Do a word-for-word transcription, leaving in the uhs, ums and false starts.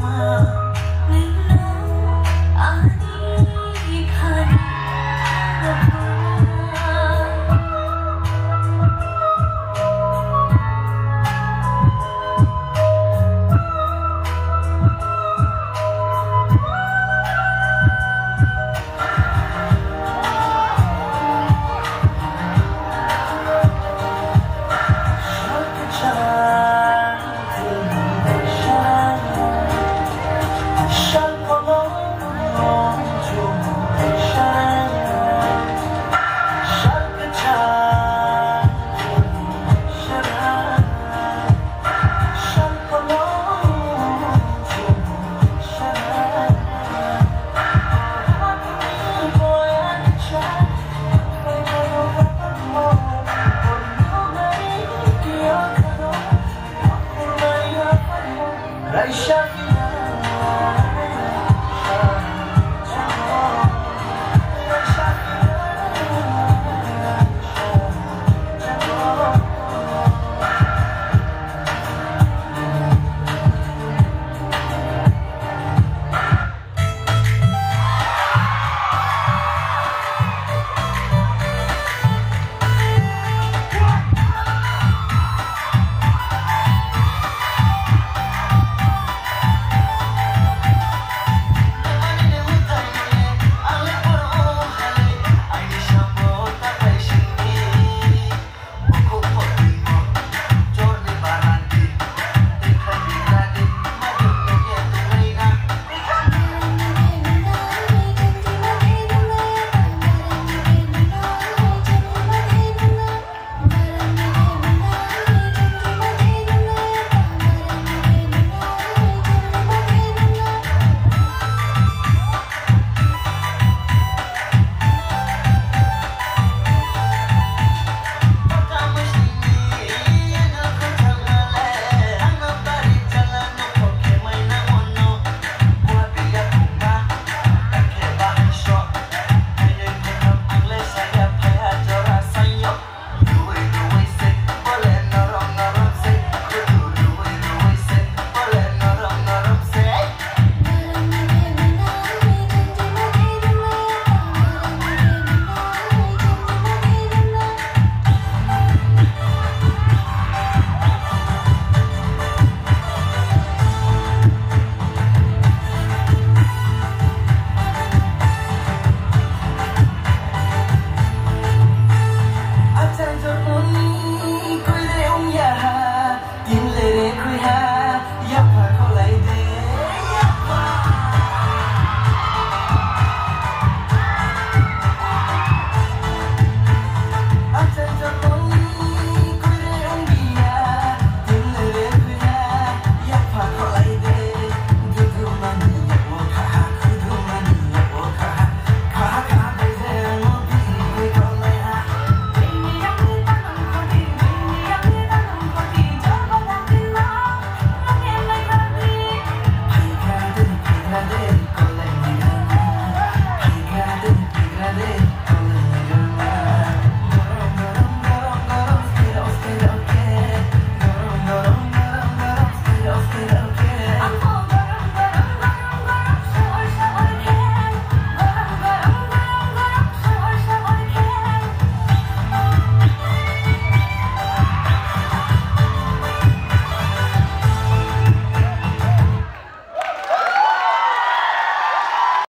I shall be